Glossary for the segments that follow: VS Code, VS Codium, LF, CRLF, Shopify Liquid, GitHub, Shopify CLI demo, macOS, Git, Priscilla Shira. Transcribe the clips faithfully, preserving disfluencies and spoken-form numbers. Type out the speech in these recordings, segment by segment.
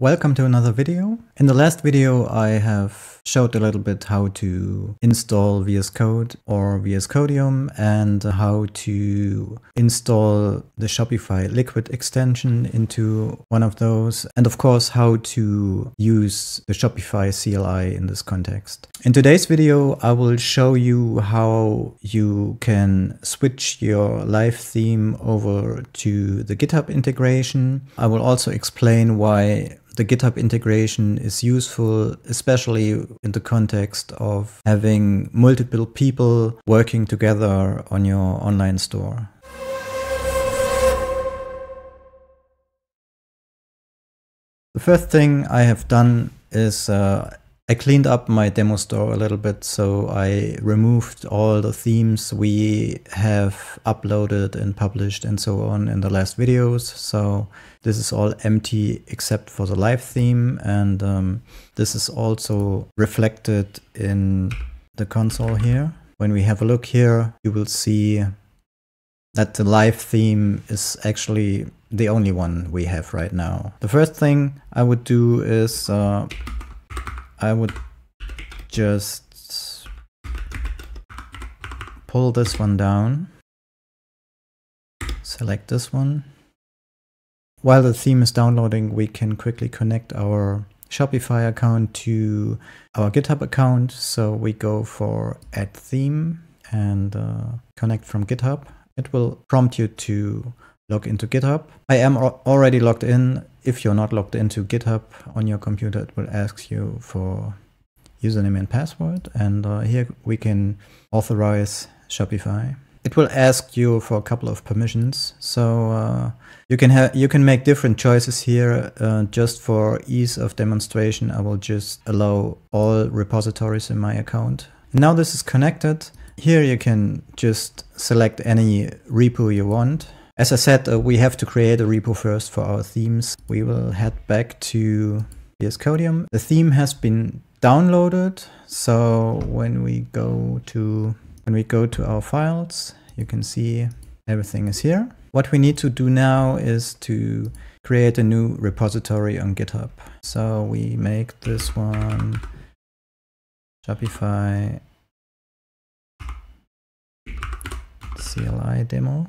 Welcome to another video. In the last video I have showed a little bit how to install V S Code or V S Codium and how to install the Shopify Liquid extension into one of those, and of course how to use the Shopify C L I in this context. In today's video I will show you how you can switch your live theme over to the GitHub integration. I will also explain why the GitHub integration is useful, especially in the context of having multiple people working together on your online store. The first thing I have done is uh, I cleaned up my demo store a little bit, so I removed all the themes we have uploaded and published and so on in the last videos. So this is all empty except for the live theme, and um, this is also reflected in the console here. When we have a look here, you will see that the live theme is actually the only one we have right now. The first thing I would do is uh, I would just pull this one down, select this one. While the theme is downloading, we can quickly connect our Shopify account to our GitHub account. So we go for add theme and uh, connect from GitHub. It will prompt you to log into GitHub. I am already logged in. If you're not logged into GitHub on your computer, it will ask you for username and password. And uh, here we can authorize Shopify. It will ask you for a couple of permissions. So uh, you can have you can make different choices here. Uh, just for ease of demonstration, I will just allow all repositories in my account. Now this is connected. Here you can just select any repo you want. As I said, uh, we have to create a repo first for our themes. We will head back to V S Codium. The theme has been downloaded. So when we go to when we go to our files, you can see everything is here. What we need to do now is to create a new repository on GitHub. So we make this one Shopify C L I demo.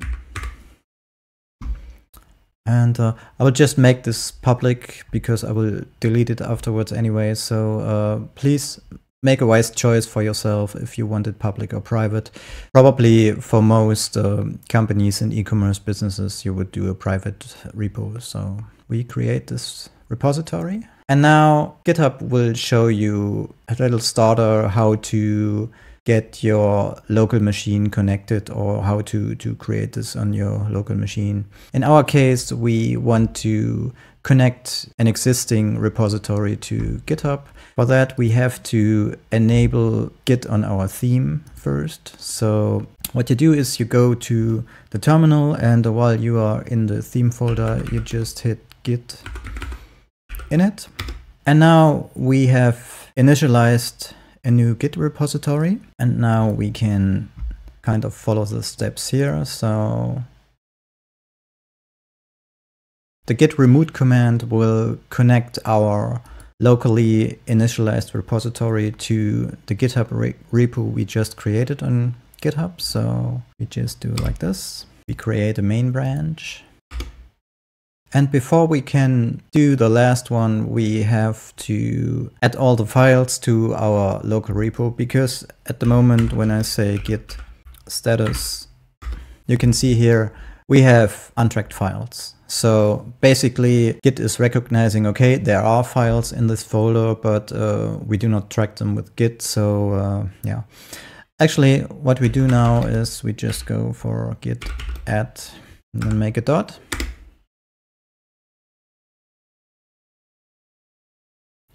And uh, I will just make this public because I will delete it afterwards anyway. So uh, please make a wise choice for yourself if you want it public or private. Probably for most uh, companies and e-commerce businesses, you would do a private repo. So we create this repository. And now GitHub will show you a little starter how to get your local machine connected, or how to, to create this on your local machine. In our case, we want to connect an existing repository to GitHub. For that, we have to enable Git on our theme first. So what you do is you go to the terminal, and while you are in the theme folder, you just hit Git init. And now we have initialized a new Git repository, and now we can kind of follow the steps here. So the git remote command will connect our locally initialized repository to the GitHub re repo we just created on GitHub. So we just do like this. We create a main branch. And before we can do the last one, we have to add all the files to our local repo, because at the moment when I say git status, you can see here we have untracked files. So basically Git is recognizing, okay, there are files in this folder, but uh, we do not track them with Git. So uh, yeah, actually what we do now is we just go for git add and then make a dot.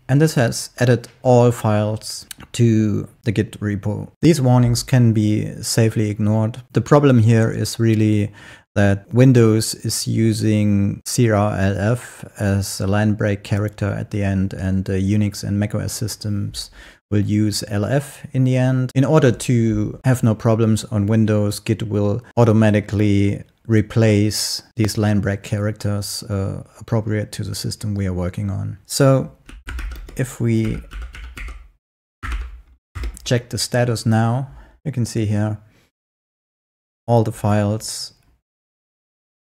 And this has added all files to the Git repo. These warnings can be safely ignored. The problem here is really that Windows is using C R L F as a line break character at the end, and uh, Unix and macOS systems will use L F in the end. In order to have no problems on Windows, Git will automatically replace these line break characters uh, appropriate to the system we are working on. So if we check the status now, you can see here all the files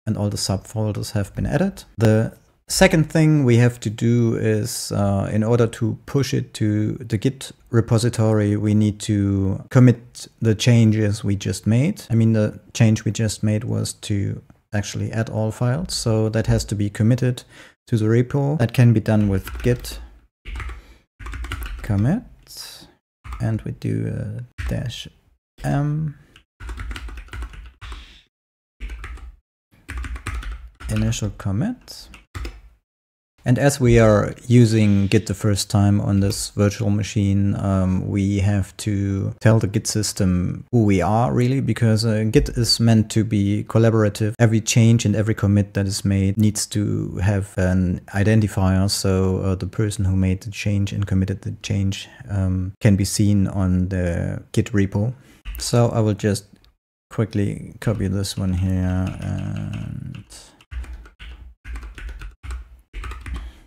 and all the subfolders have been added. The second thing we have to do is uh, in order to push it to the Git repository, we need to commit the changes we just made. I mean, the change we just made was to actually add all files. So that has to be committed to the repo. That can be done with git commit, and we do a dash m initial commit. And as we are using Git the first time on this virtual machine, um, we have to tell the Git system who we are, really, because uh, Git is meant to be collaborative. Every change and every commit that is made needs to have an identifier, so uh, the person who made the change and committed the change um, can be seen on the Git repo. So I will just quickly copy this one here and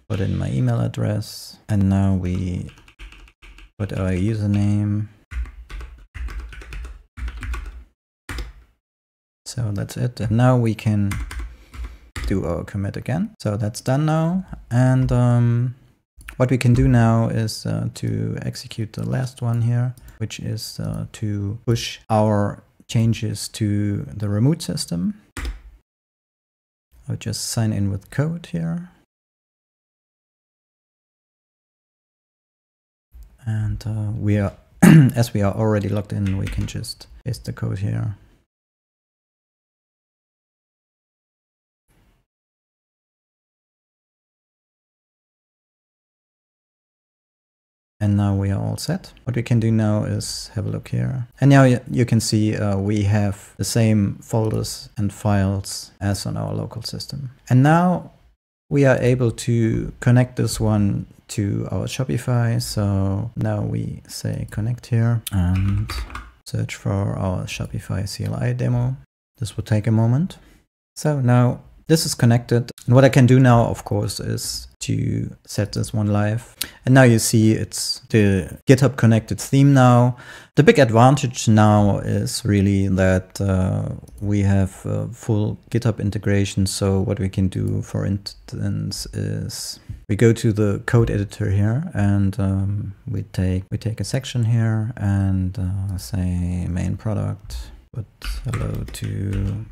put in my email address, and now we put our username. So that's it. And now we can do our commit again. So that's done now. And um, what we can do now is uh, to execute the last one here, which is uh, to push our changes to the remote system. I'll just sign in with code here. And uh, we are, as we are already logged in, we can just paste the code here. And now we are all set. What we can do now is have a look here. And now you can see uh, we have the same folders and files as on our local system. And now we are able to connect this one to our Shopify. So now we say connect here and search for our Shopify C L I demo. This will take a moment. So now this is connected. And what I can do now, of course, is to set this one live. And now you see it's the GitHub connected theme now. The big advantage now is really that uh, we have uh, full GitHub integration. So what we can do, for instance, is we go to the code editor here, and um, we take we take a section here and uh, say main product, put hello to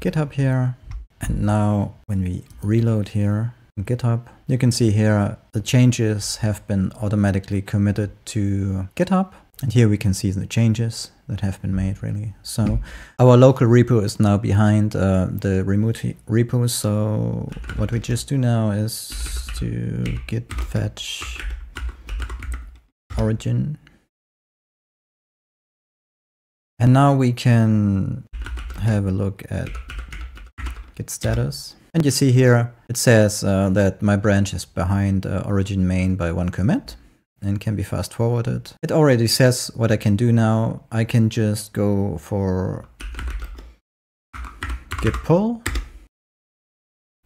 GitHub here. And now when we reload here in GitHub, you can see here the changes have been automatically committed to GitHub. And here we can see the changes that have been made, really. So our local repo is now behind uh, the remote repo. So what we just do now is to git fetch origin. And now we can have a look at git status. And you see here, it says uh, that my branch is behind uh, origin main by one commit and can be fast forwarded. It already says what I can do now. I can just go for git pull.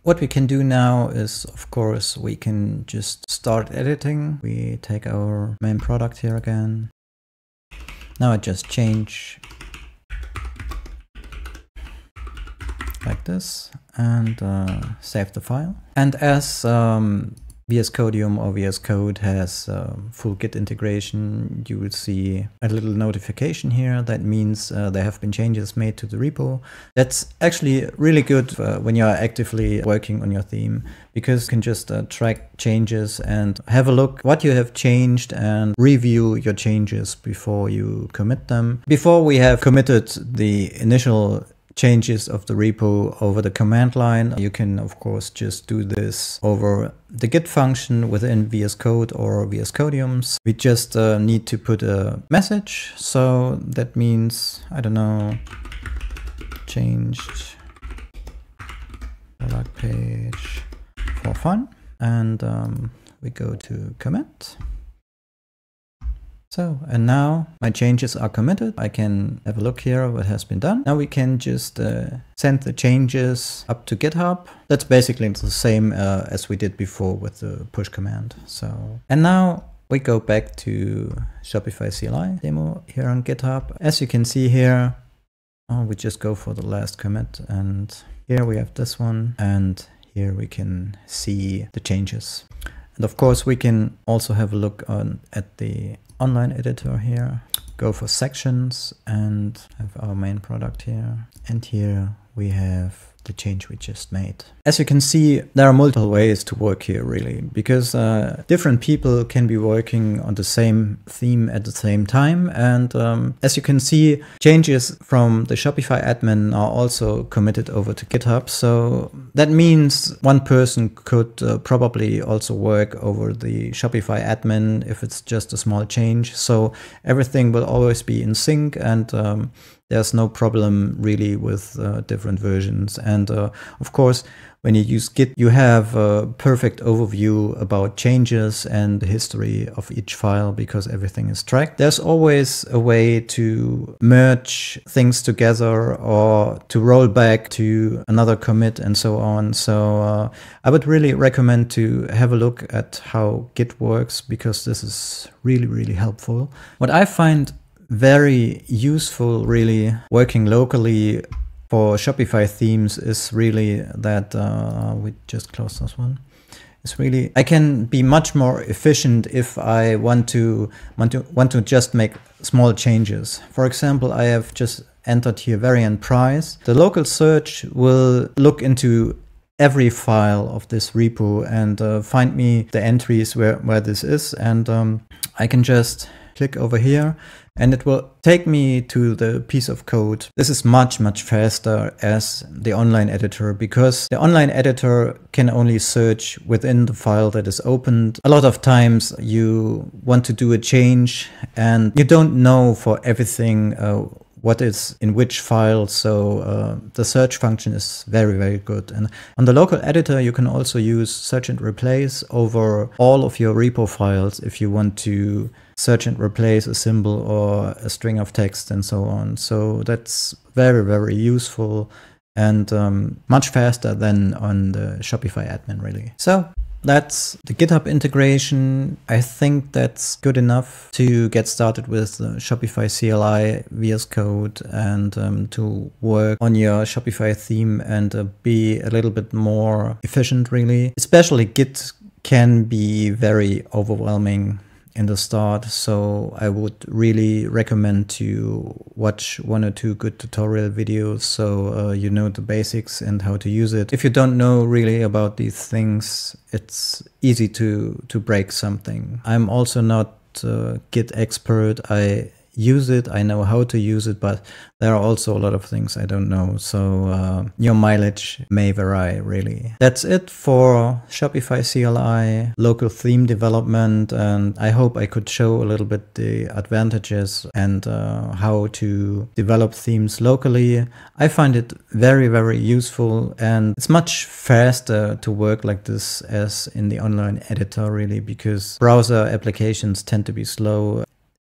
What we can do now is, of course, we can just start editing. We take our main product here again. Now I just change like this and uh, save the file. And as um, V S Codium or V S Code has uh, full Git integration, you will see a little notification here. That means uh, there have been changes made to the repo. That's actually really good uh, when you are actively working on your theme, because you can just uh, track changes and have a look what you have changed and review your changes before you commit them. Before we have committed the initial changes of the repo over the command line, you can of course just do this over the Git function within V S Code or V S Codiums. We just uh, need to put a message. So that means, I don't know, changed product page for fun. And um, we go to commit. So, and now my changes are committed. I can have a look here what has been done. Now we can just uh, send the changes up to GitHub. That's basically the same uh, as we did before with the push command. So, and now we go back to Shopify C L I demo here on GitHub. As you can see here, oh, we just go for the last commit, and here we have this one, and here we can see the changes. And of course we can also have a look on at the online editor here, go for sections and have our main product here. And here we have the change we just made. As you can see, there are multiple ways to work here really, because uh, different people can be working on the same theme at the same time. And um, as you can see, changes from the Shopify admin are also committed over to GitHub. So that means one person could uh, probably also work over the Shopify admin if it's just a small change. So everything will always be in sync, and um, there's no problem really with uh, different versions. And uh, of course, when you use Git, you have a perfect overview about changes and the history of each file because everything is tracked. There's always a way to merge things together or to roll back to another commit and so on. So uh, I would really recommend to have a look at how Git works, because this is really, really helpful. What I find very useful really working locally for Shopify themes is really that uh, we just closed this one. It's really, I can be much more efficient if I want to want to want to just make small changes. For example, I have just entered here variant price. The local search will look into every file of this repo and uh, find me the entries where where this is, and um, I can just click over here and it will take me to the piece of code. This is much, much faster as the online editor, because the online editor can only search within the file that is opened. A lot of times you want to do a change and you don't know for everything uh, what is in which file. So uh, the search function is very, very good. And on the local editor, you can also use search and replace over all of your repo files if you want to search and replace a symbol or a string of text and so on. So that's very, very useful and um, much faster than on the Shopify admin really. So that's the GitHub integration. I think that's good enough to get started with the Shopify C L I, V S Code, and um, to work on your Shopify theme and uh, be a little bit more efficient really. Especially Git can be very overwhelming in the start, so I would really recommend to watch one or two good tutorial videos so uh, you know the basics and how to use it. If you don't know really about these things, it's easy to to break something. I'm also not a Git expert. I use it, I know how to use it, but there are also a lot of things I don't know, so uh, your mileage may vary really. That's it for Shopify C L I, local theme development, and I hope I could show a little bit the advantages and uh, how to develop themes locally. I find it very, very useful, and it's much faster to work like this as in the online editor really, because browser applications tend to be slow.